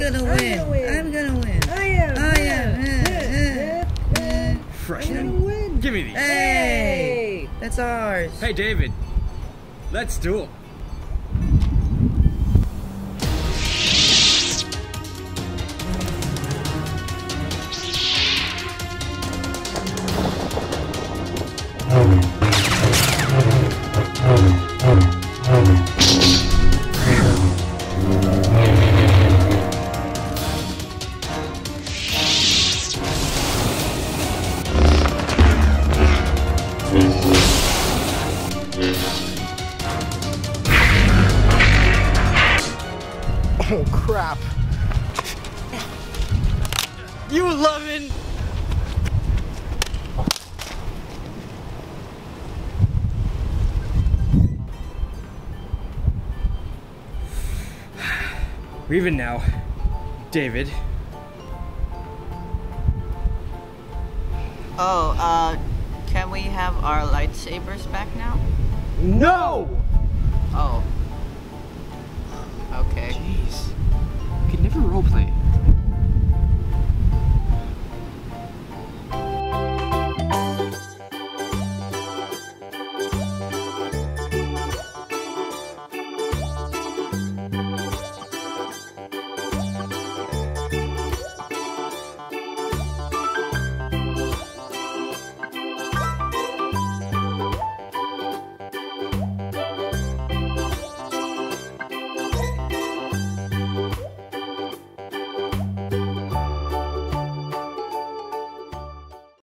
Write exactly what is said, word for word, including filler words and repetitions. gonna win. I'm gonna win. I am. I am. Uh, uh, uh, Freshman. Win. Give me these. Hey, hey, that's ours. Hey, David. Let's duel. Oh crap. You lovin'. We're even now, David. Oh, uh, can we have our lightsabers back now? No! Oh. Okay. Jeez.